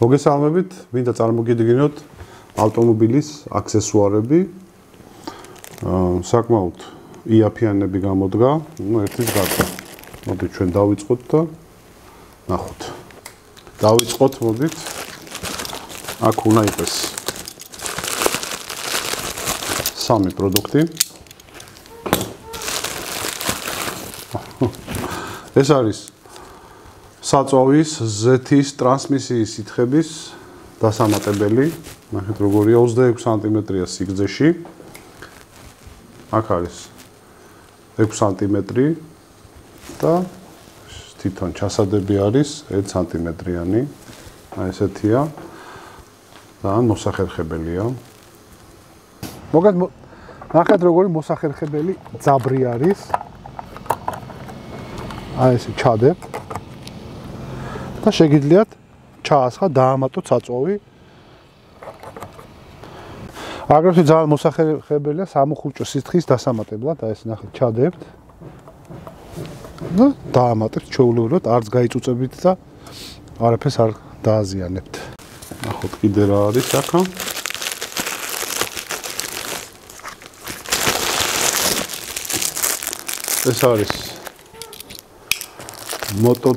მოგესალმებით, მინდა წარმოგიდგინოთ ავტომობილის აქსესუარები. საკმაოდ იაფიანები გამოდგა, ერთის გარდა. მოდით ჩვენ დავიწყოთ და ნახოთ. დავიწყოთ, მოდით. აქ უნდა იყოს სამი პროდუქტი. ეს არის საწვავის ზეთის ტრანსმისიის სითხების დასამატებელი, ნახეთ როგორია 26 სანტიმეტრია სიგრძეში. აქ არის 6 სანტიმეტრი და თვითონ ჩასადები არის 1 სანტიმეტრიანი. აი ესეთია და მოსახერხებელია. მოგეთ ნახეთ როგორი მოსახერხებელი ძაბრი არის. აი ესე ჩადებ. და შეგიძლიათ ჩაასხა დაამატოთ საწვავი. აგრეთვე ძალიან მოსახერხებელია სამუხურჭო სითხის დასამატებლად, აი ეს ნახეთ ჩადებთ. და დაამატებთ ჩვეულებრივად, არც გაიწუწებით და არაფერს არ დააზიანებთ. ნახოთ კიდე რა არის აქ. ეს არის მოტო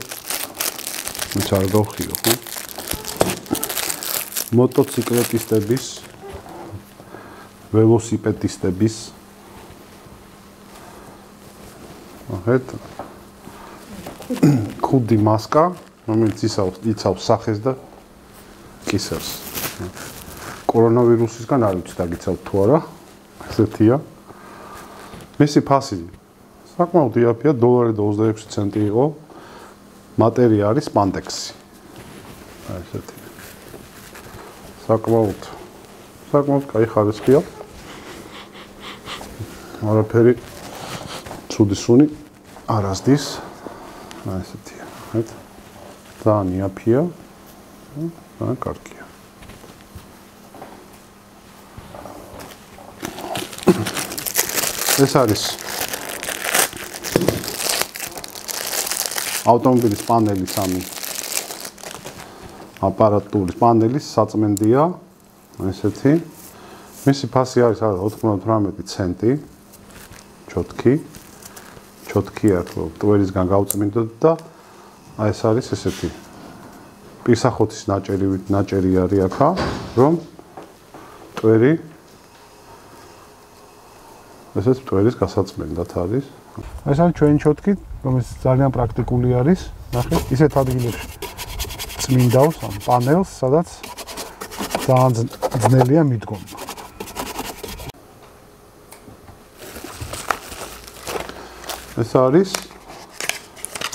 მიცარ გავხიო ხო მოტოციკლეტისტების ველოსიპედისტების ახეთ ხუდი მასკა რომელიც იცავს სახეს და კისერს კორონავირუსისგან არ ვიცი დაგიცავთ თუ არა ესეთია მისი ფასი საკმაოდ იაფია დოლარი და 26 ცენტი იყო მატერია არის სპანდექსი. აი ესეთი. საკმაოდ კაი ხარისხია. არაფერი ცუდი სუნი არ ასდის. აი ესეთია. ხეთ. ძალიან იაფია. ძალიან კარგია. ეს არის ავტომობილის პანელის სამი აპარატურის პანელის საწმენდია ესეთი მისი ფასი არის 98 ცენტი ჩოთქია თქო ტვერისგან გავწმინდოთ და აი ეს არის ესეთი პირსახოთის ნაჭერი არის აქა რომ ტვერი ესეც ტვერის გასაწმენდად არის ეს არის ჩვენი ჩოთკი, რომელიც ძალიან პრაქტიკული არის. ნახეთ, ისეთ ადგილებში წმინდავს ამ პანელს, სადაც ძალიან ძნელია მიდგომა. ეს არის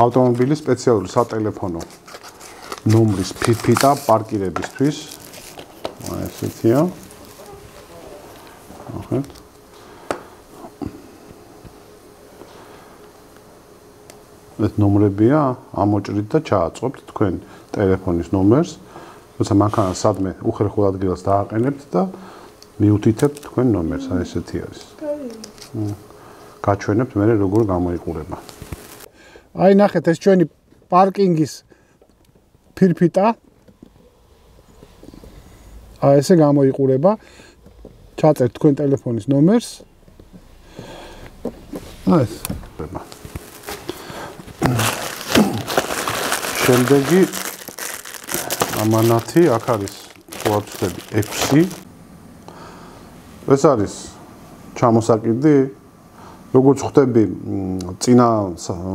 ავტომობილის სპეციალური სატელეფონო ნომრის ფირფიტა პარკირებისთვის. აი ესეთია. ნახეთ. ეს ნომრებია ამოჭრით და ჩააწყობთ თქვენ ტელეფონის ნომერს, თუმცა მანქანას სადმე უხერხულ ადგილას დააყენებთ და მიუთითებთ თქვენ ნომერს, აი ესეთი არის. გაჩვენებთ მე როგორ გამოიყურება. აი ნახეთ ეს ჩვენი პარკინგის ფირფიტა. აი ესე გამოიყურება. ჩაწერთ თქვენ ტელეფონის ნომერს. აი ეს ხდება. შემდეგი ამანათი აქ არის ვაცდები 6. ეს არის ჩამოსაკიდი, როგორც ხვდები, წინა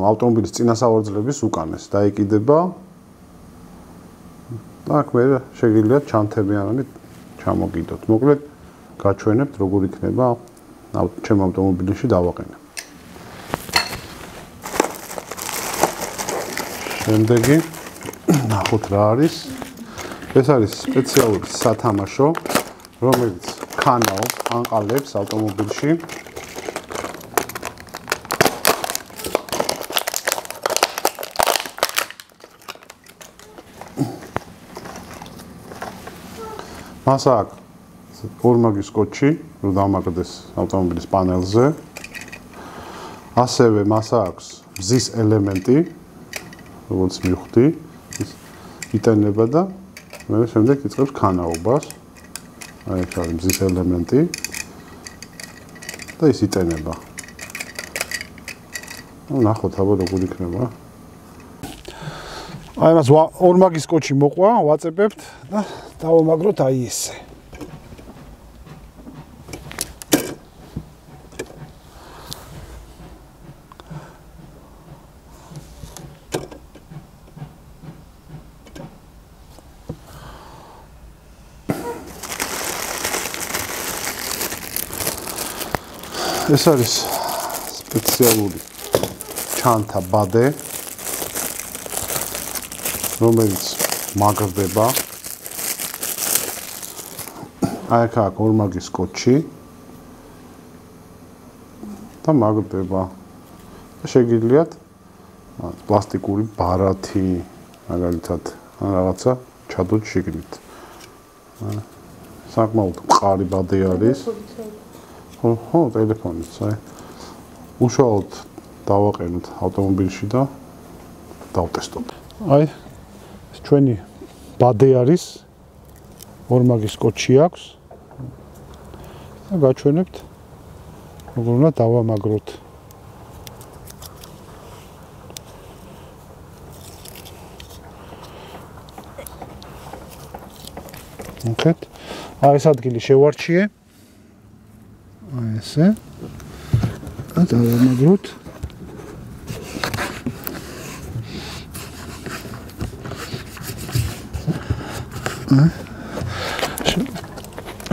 ავტომობილის წინა სავარძლების უკანეს დაიკიდება. აქ მე შეგიძლიათ ჩამთებიანანი ჩამოგიდოთ. მოკლედ გაჩვენებთ როგორ იქნება ჩემ ავტომობილში დავაყენე. შემდეგი ნახოთ რა არის. ეს არის სპეციალური სათამაშო, რომელიც ქანაობს, ანყალებს ავტომობილში. მას აქვს ორმაგი სკოტჩი, რომ დამაგდეს ავტომობილის პანელზე. ასევე მას აქვს მზის ელემენტი. Როგორც მივხვდი, იტანება და მერე შემდეგ იწყებს ქანაობას. Აი ეს არის მზის ელემენტი. და ის იტენება. Ну ნახოთ აბა როგორ იქნება. Აი მას ორმაგის კოჩი მოყვა, ვაწებებთ და დავამაგროთ აი ესე. ეს არის სპეციალური ჩანთა ბადე, რომელიც მაგრდება. აი აქ აქვს ორმაგის კოჩი და მაგრდება. შეგიძლიათ პლასტიკური ბარათი, მაგალითად, რაღაცა ჩადოთ შიგნით. საკმაოდ მყარი ბადე არის. ხო, ტელეფონიც, აი. უშუალოდ დავაყენოთ ავტომობილში და დავტესტოთ. Აი, ეს ჩვენი ბადე არის. ორმაგის კოჩი აქვს. და გაჩვენებთ, როგორ უნდა დავამაგროთ. მოგეთ. აი, ეს ადგილი შევარჩიე. აი ესე და დავამაგროთ.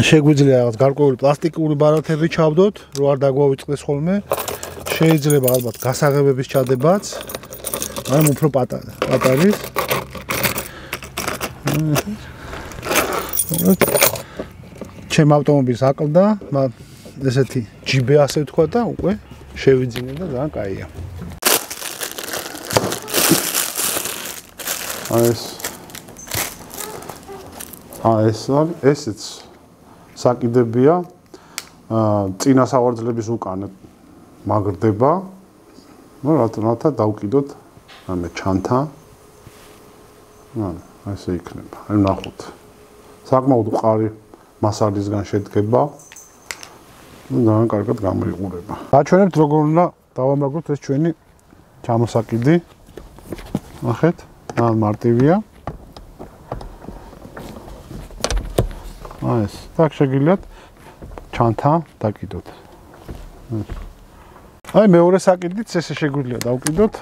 შეგვიძლია რაღაც გარკვეული პლასტიკური ბარათები ჩავდოთ, რომ არ დაგვავიწყდეს ხოლმე. შეიძლება ალბათ გასაღებების ჩადებაც. მაგრამ უფრო პატარა არის. ჩემ ავტომობილს აკლდა, ესეთი ჯიბე ასე თქვა და უკვე შევიძინე და ძალიან კაია. ეს არის, ესეც საკიდებია. წინა სავარძლების უკან მაგრდება. Ну, რატომაც დავკიდოთ ამ ჩანთა. ასე იქნება. აი ნახოთ. საკმაოდ მყარი მასალისგან შედგება. ძალიან კარგად გამოიყურება. გაჩვენებთ როგორ უნდა დავამაგროთ ეს ჩვენი ჩამოსაკიდი. ნახეთ, ძალიან მარტივია. აი ეს, так შეგიძლიათ ჩანთა დაკიდოთ. აი მეორე საკიდიც ესე შეგვიძლია დავკიდოთ.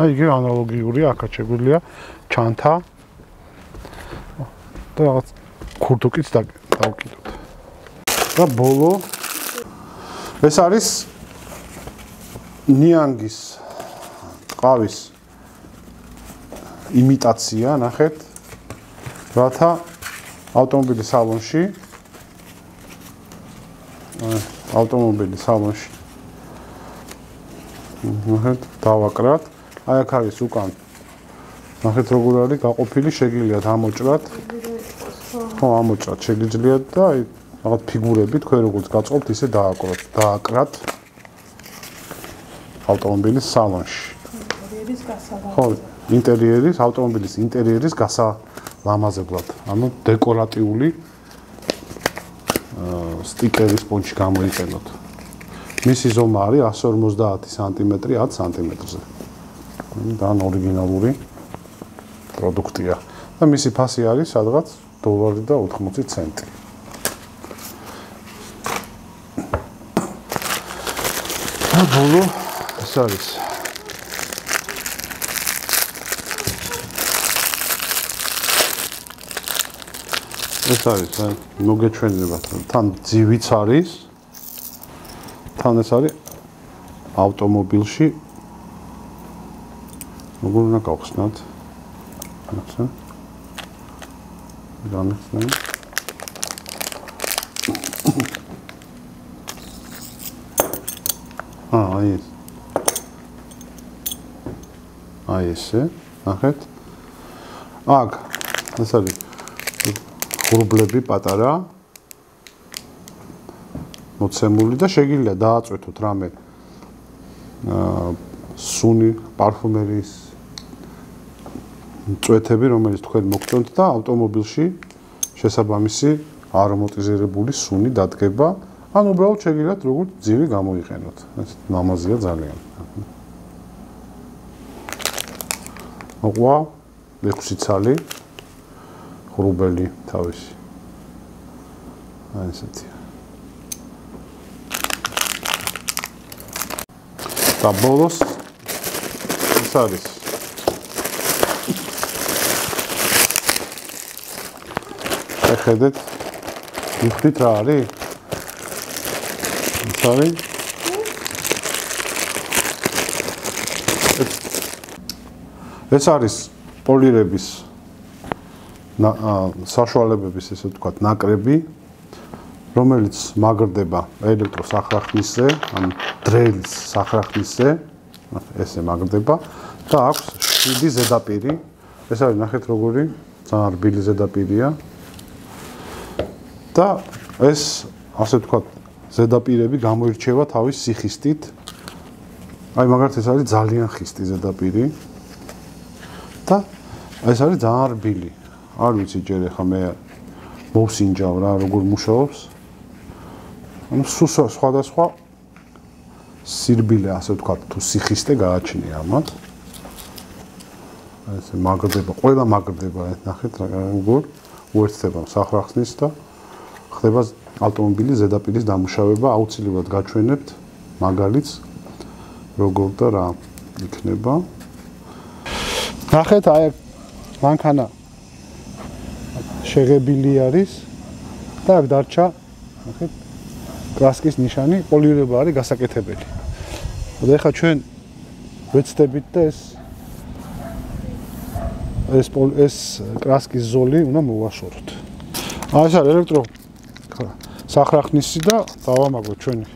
აი იგი ანალოგიურია, აქაც შეგვიძლია ჩანთა და რაღაც ქურდუკიც დავკიდოთ. და ბოლო ეს არის ნიანგის ტყავის იმიტაცია, ნახეთ. რათა ავტომობილის სალონში ნახეთ, დავაკრათ. აი აქ არის უკან. ნახეთ როგორ არის გაყოფილი, შეგიძლიათ ამოჭრათ. ხო, ამოჭრათ შეგიძლიათ და აი რაღაც ფიგურები თქვენ როგორც გაწყობთ, ისე დააკრათ ავტომობილის სალონში. ხო, ინტერიერის, ავტომობილის ინტერიერის გასალამაზებლად. ანუ დეკორატიული სტიკერის პონჩი გამოიყენოთ. მისი ზომა არის 150 სანტიმეტრი 10 სანტიმეტრზე. ძალიან ორიგინალური პროდუქტია და მისი ფასი არის სადღაც $1.80. და ბოლო ეს არის მოგეჩვენება თან ძივიც არის, თან ეს არის ავტომობილში როგორ უნდა გავხსნათ? ასე. გამიხსნით. აი ეს. აი ესე, ნახეთ. აქ ეს არის ღრუბლები პატარა. მოცემული და შეგიძლია დააწვეთოთ რამე სუნი პარფუმერიის წვეთები, რომელიც თქვენ მოგწონთ და ავტომობილში შესაბამისი არომატიზირებული სუნი დადგება. Ანუ უბრალოდ შეგიძლიათ როგორც ძივი გამოიყენოთ. ეს მამაზია ძალიან. მოგვა 6 ცალი ღრუბელი თავისი. აი ესეთია. და ბოლოს ეს არის ხედეთ მიხვდით რა არის? ეს არის პოლირების საშუალებების ესე ვთქვათ ნაკრები, რომელიც მაგრდება ელექტროსახრახლისზე, ან დრელის სახრახლისზე, ესე მაგრდება და აქვს შვიდი ზედაპირი. ეს არის ნახეთ როგორი ძალიან რბილი ზედაპირია. და ეს ასე ვთქვათ ზედაპირები გამოირჩევა თავის სიხისტით. აი მაგალითად ეს არის ძალიან ხისტი ზედაპირი. ეს არის ძალიან რბილი. არ ვიცი ჯერ ახლა მე მოვსინჯავ რა როგორ მუშაობს. ანუ სხვადასხვა სირბილე ასე ვთქვათ თუ სიხისტე გააჩნია ამათ. ესე მაგრდება, ყველა მაგრდება, ნახეთ როგორ უერთდება სახრახლის და ხდება ავტომობილის ზედაპირის დამუშავება. აუცილებლად გაჩვენებთ მაგალითს როგორ და რა იქნება. ნახეთ აი მანქანა შეღებილი არის და აქ დარჩა ნახეთ კლასიკის ნიშანი, პოლირება არის გასაკეთებელი. და ეხლა ჩვენ ვეცდებით და ეს კლასიკის ზოლი უნდა მოვაშოროთ. აი ეს არის ელექტრო სახრახლისი და დავამაგოთ ჩვენი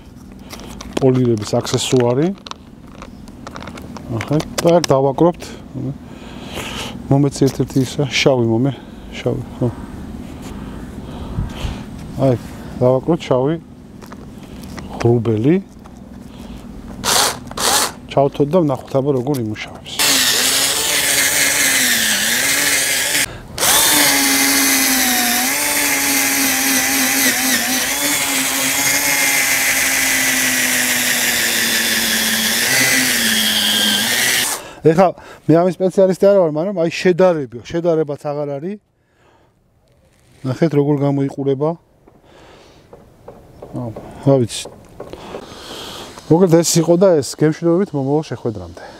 პოლირების აქსესუარი. ნახეთ და აქ დავაკრობთ მომეც ერთ-ერთი შავი მომე, შავი, ხო. აი, დავაკროთ შავი ღრუბელი. ჩავთოთ და ვნახოთ აბა როგორ იმუშავებს. ეხლა მე ამის სპეციალისტი არ ვარ, მაგრამ აი შედარებაც აღარ არის. ნახეთ როგორ გამოიყურება. რა ვიცი. მოკლედ ეს იყო და ეს გემშვიდობით მომავალ შეხვედრამდე.